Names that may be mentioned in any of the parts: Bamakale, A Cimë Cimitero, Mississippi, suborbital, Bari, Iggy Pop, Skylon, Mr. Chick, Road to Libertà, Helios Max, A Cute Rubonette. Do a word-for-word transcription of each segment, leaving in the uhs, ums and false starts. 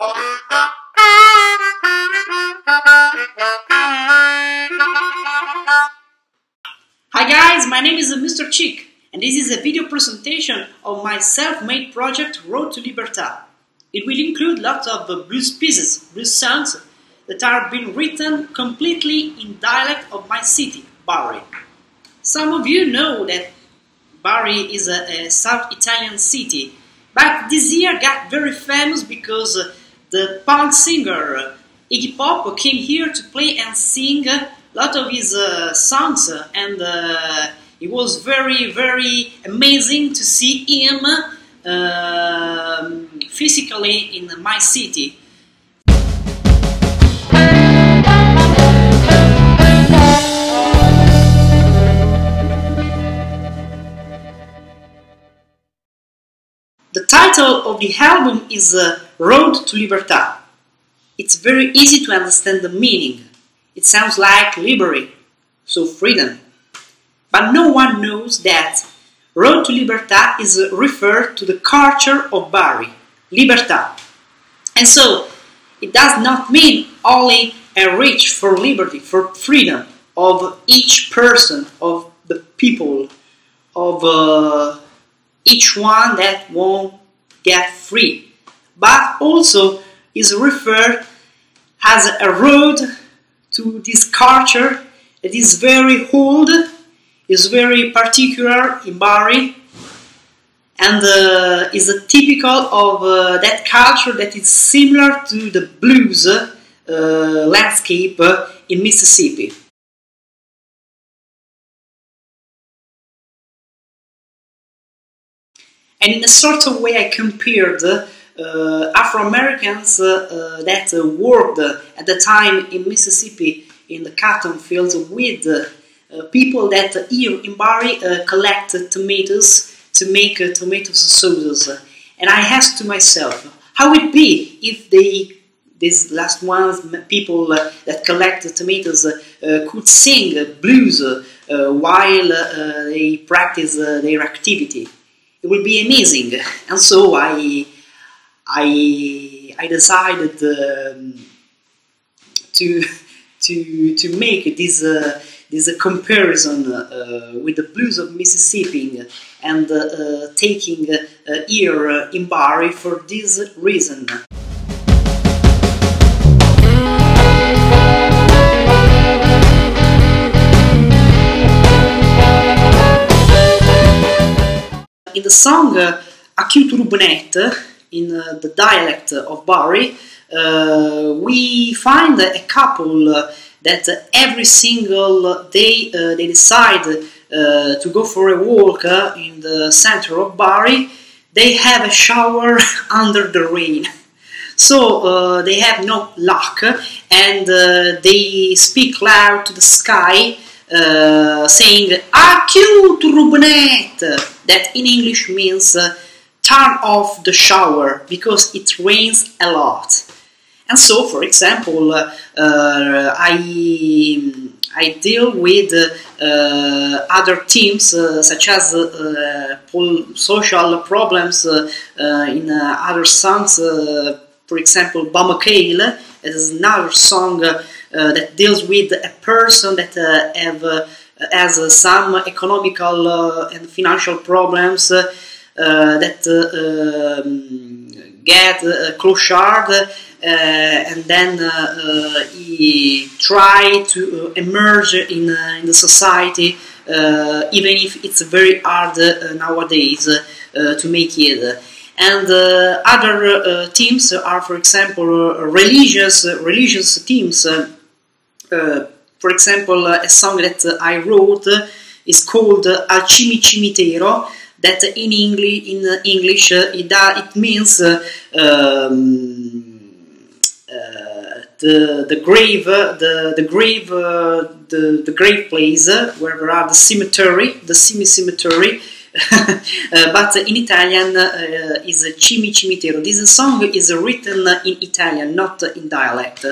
Hi guys, my name is Mister Chick and this is a video presentation of my self-made project Road to Libertà. It will include lots of blues pieces, blues songs that are being written completely in dialect of my city, Bari. Some of you know that Bari is a, a South Italian city, but this year got very famous because the punk singer Iggy Pop came here to play and sing a lot of his uh, songs, and uh, it was very, very amazing to see him uh, physically in my city. The title of the album is uh, Road to Libertà. It's very easy to understand the meaning. It sounds like liberty, so freedom. But no one knows that Road to Libertà is uh, referred to the culture of Bari, Libertà. And so, it does not mean only a reach for liberty, for freedom of each person, of the people, of uh, each one that won't get free, but also is referred as a road to this culture that is very old, is very particular in Bari, and uh, is a typical of uh, that culture that is similar to the blues uh, landscape in Mississippi. And in a sort of way I compared uh, Afro-Americans uh, uh, that uh, worked uh, at the time in Mississippi in the cotton fields with uh, uh, people that uh, here in Bari uh, collect uh, tomatoes to make uh, tomato sauces. And I asked to myself, how would it be if they, these last ones, people uh, that collect uh, tomatoes uh, uh, could sing uh, blues uh, uh, while uh, they practice uh, their activity? It will be amazing, and so I, I, I decided um, to, to, to make this, uh, this uh, comparison uh, with the blues of Mississippi and uh, uh, taking uh, here uh, in Bari for this reason. In the song uh, A Cute Rubonette, in uh, the dialect of Bari, uh, we find a couple uh, that uh, every single day uh, they decide uh, to go for a walk uh, in the center of Bari. They have a shower under the rain, so uh, they have no luck, and uh, they speak loud to the sky, Uh, saying A Cute Rubonette, that in English means uh, turn off the shower because it rains a lot. And so, for example, uh, uh, I, I deal with uh, uh, other themes uh, such as uh, uh, social problems uh, uh, in uh, other songs, uh, for example, Bamakale is another song uh, Uh, that deals with a person that uh, have, uh, has uh, some economical uh, and financial problems uh, uh, that uh, um, get uh, clochard uh, and then uh, uh, he try to uh, emerge in, uh, in the society uh, even if it's very hard uh, nowadays uh, to make it. And uh, other uh, themes are, for example, uh, religious, uh, religious themes. Uh, Uh, for example, uh, a song that uh, I wrote uh, is called uh, A Cimë Cimitero, that uh, in, Engli in uh, English uh, it, uh, it means uh, um, uh, the, the grave, uh, the, the, grave uh, the, the grave place, uh, where there are the cemetery, the semi cemetery, uh, but in Italian uh, is Cimë Cimitero. This song is written in Italian, not in dialect.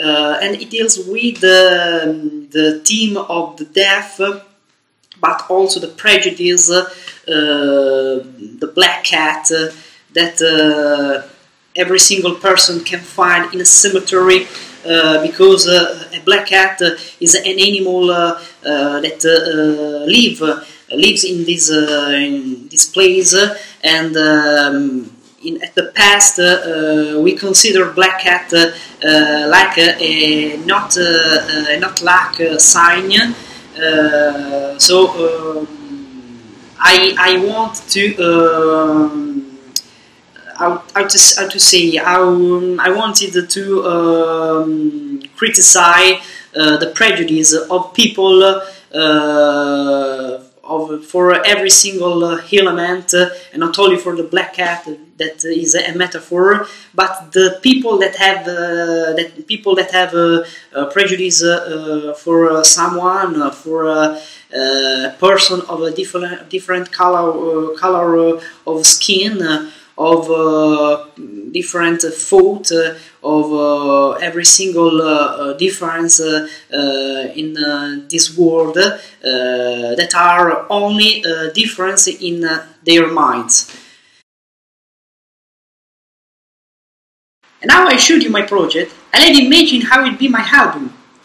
Uh, and it deals with uh, the theme of the death, uh, but also the prejudice, uh, the black cat, uh, that uh, every single person can find in a cemetery, uh, because uh, a black cat uh, is an animal uh, uh, that uh, uh, live, uh, lives in this, uh, in this place, uh, and um, in at the past uh, uh, we consider black cat uh, uh, like a, a not uh, a not like a sign, uh, so uh, I, I want to um, how, how to how to say how um, I wanted to um, criticize uh, the prejudice of people uh, of for every single element, uh, and not only for the black cat that is a metaphor, but the people that have uh, that people that have uh, uh, prejudice uh, uh, for uh, someone, uh, for uh, Uh, person of a different different color uh, color uh, of skin, uh, of uh, different uh, thought, uh, of uh, every single uh, difference uh, uh, in uh, this world, uh, that are only uh, difference in uh, their minds. And now I showed you my project, and let imagine how it'd be my album.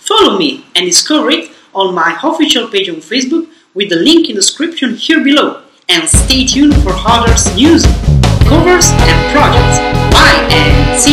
Follow me and discover it on my official page on Facebook with the link in the description here below, and stay tuned for others news, covers and projects. Bye and see you!